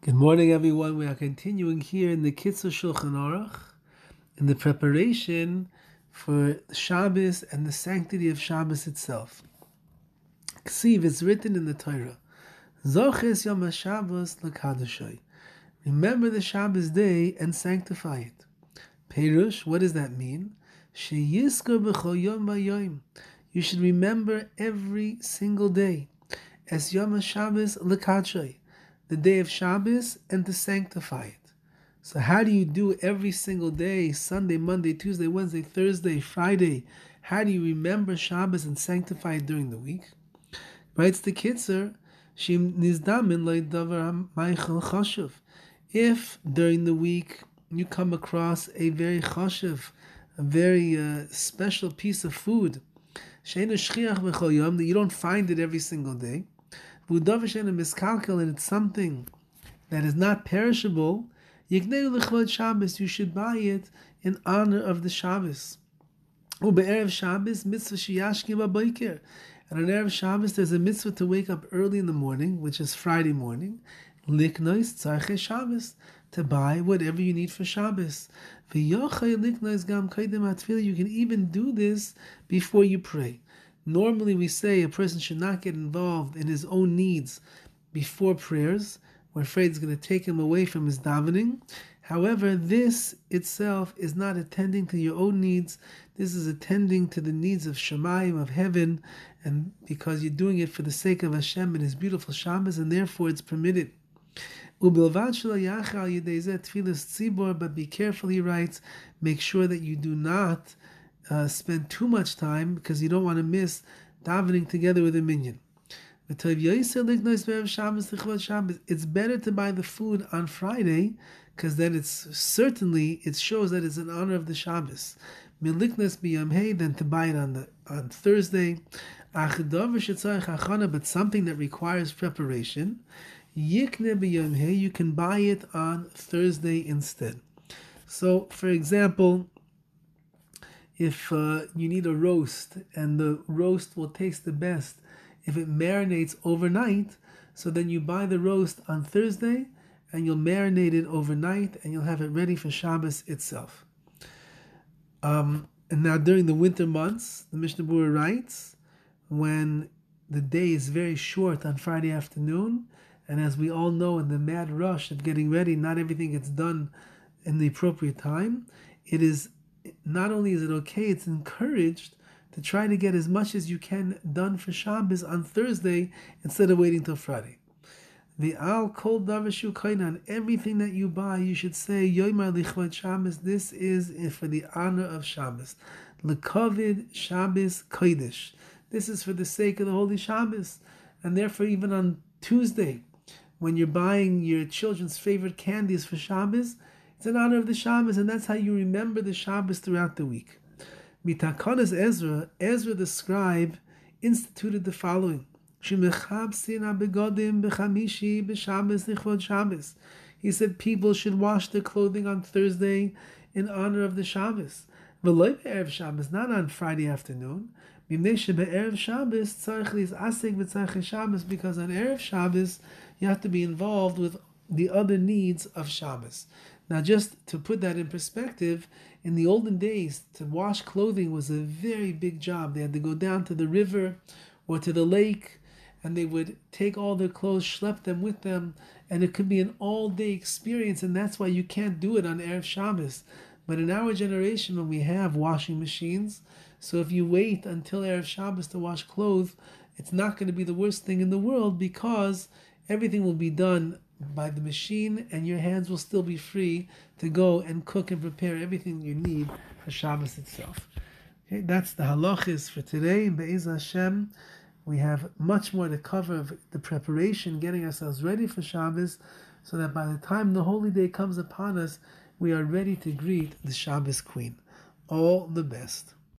Good morning, everyone. We are continuing here in the Kitzur Shulchan Aruch, in the preparation for Shabbos and the sanctity of Shabbos itself. Ksiv, it's written in the Torah, Zoches Yom HaShabbos L'Kadoshay. Remember the Shabbos day and sanctify it. Perush, what does that mean? Sheyizkor b'chol yom v'yom. You should remember every single day. Es Yom HaShabbos L'Kadoshay. The day of Shabbos, and to sanctify it. So how do you do every single day, Sunday, Monday, Tuesday, Wednesday, Thursday, Friday? How do you remember Shabbos and sanctify it during the week? Writes the Kitzur, if during the week you come across a very chashuv, a very special piece of food, that you don't find it every single day, and it's something that is not perishable, you should buy it in honor of the Shabbos. And on Erev Shabbos, there's a mitzvah to wake up early in the morning, which is Friday morning, to buy whatever you need for Shabbos. You can even do this before you pray. Normally we say a person should not get involved in his own needs before prayers. We're afraid it's going to take him away from his davening. However, this itself is not attending to your own needs. This is attending to the needs of Shemayim, of heaven, and because you're doing it for the sake of Hashem and His beautiful Shabbos, and therefore it's permitted. But be careful, he writes, make sure that you do not spend too much time, because you don't want to miss davening together with a minyan. It's better to buy the food on Friday, because then it shows that it's in honor of the Shabbos, than to buy it on Thursday. But something that requires preparation, you can buy it on Thursday instead. So, for example, if you need a roast, and the roast will taste the best if it marinates overnight, so then you buy the roast on Thursday, and you'll marinate it overnight, and you'll have it ready for Shabbos itself. And now during the winter months, the Mishnah Berurah writes, when the day is very short on Friday afternoon, and as we all know, in the mad rush of getting ready, not everything gets done in the appropriate time. Not only is it okay, it's encouraged to try to get as much as you can done for Shabbos on Thursday instead of waiting till Friday. On everything that you buy, you should say, Yoimar Lichvod Shabbos, this is for the honor of Shabbos. L'Kovod Shabbos Kodesh. This is for the sake of the Holy Shabbos. And therefore, even on Tuesday, when you're buying your children's favorite candies for Shabbos, it's in honor of the Shabbos, and that's how you remember the Shabbos throughout the week. Mitakonas Ezra the scribe, instituted the following. He said people should wash their clothing on Thursday in honor of the Shabbos. Not on Friday afternoon. Because on Erev Shabbos, you have to be involved with the other needs of Shabbos. Now, just to put that in perspective, in the olden days, to wash clothing was a very big job. They had to go down to the river or to the lake, and they would take all their clothes, schlep them with them, and it could be an all-day experience, and that's why you can't do it on Erev Shabbos. But in our generation, when we have washing machines, so if you wait until Erev Shabbos to wash clothes, it's not going to be the worst thing in the world, because everything will be done by the machine, and your hands will still be free to go and cook and prepare everything you need for Shabbos itself. Okay, that's the halachas for today. In Be'ez Hashem, we have much more to cover of the preparation, getting ourselves ready for Shabbos, so that by the time the holy day comes upon us, we are ready to greet the Shabbos Queen. All the best.